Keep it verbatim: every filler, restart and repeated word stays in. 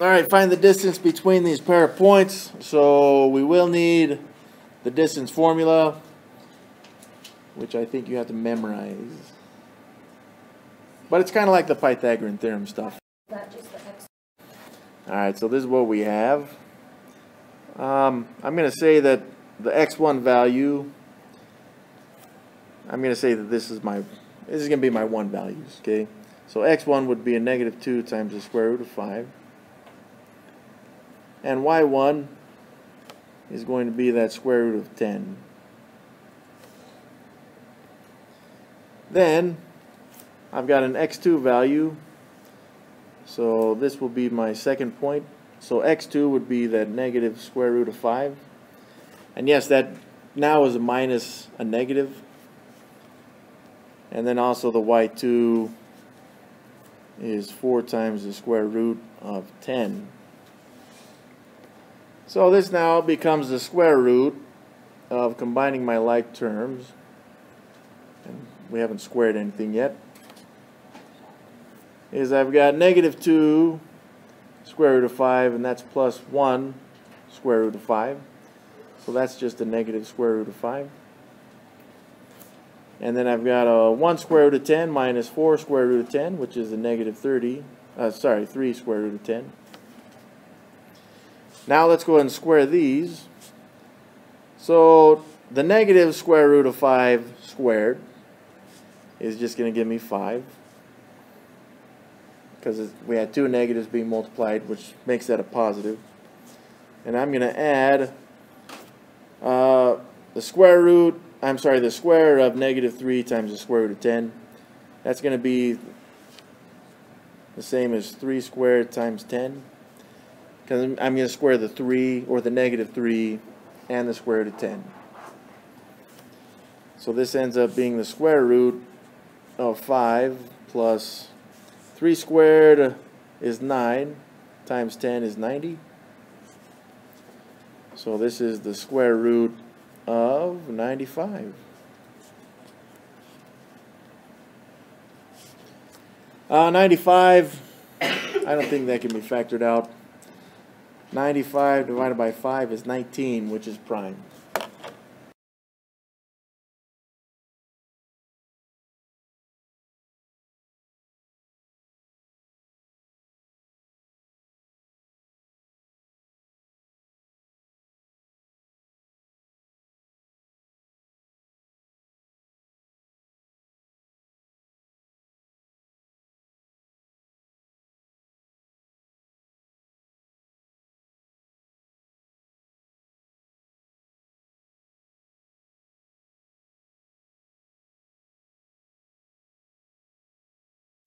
All right, find the distance between these pair of points. So we will need the distance formula, which I think you have to memorize. But it's kind of like the Pythagorean theorem stuff. Not just the x. All right, so this is what we have. Um, I'm going to say that the x one value, I'm going to say that this is my, this is going to be my one values, okay? So x one would be a negative two times the square root of five. And y one is going to be that square root of ten. Then I've got an x two value, so this will be my second point. So x two would be that negative square root of five. And yes, that now is a minus a negative. And then also the y two is four times the square root of ten. So this now becomes the square root of combining my like terms. And we haven't squared anything yet. Is I've got negative two square root of five, and that's plus one square root of five. So that's just a negative square root of five. And then I've got a one square root of ten minus four square root of ten, which is a negative thirty. Uh, sorry, three square root of ten. Now let's go ahead and square these. So the negative square root of five squared is just going to give me five, because we had two negatives being multiplied, which makes that a positive. And I'm going to add uh, the square root, I'm sorry, the square of negative three times the square root of ten. That's going to be the same as three squared times ten. I'm going to square the three, or the negative three, and the square root of ten. So this ends up being the square root of five plus three squared is nine times ten is ninety. So this is the square root of ninety-five. Uh, ninety-five, I don't think that can be factored out. ninety-five divided by five is nineteen, which is prime.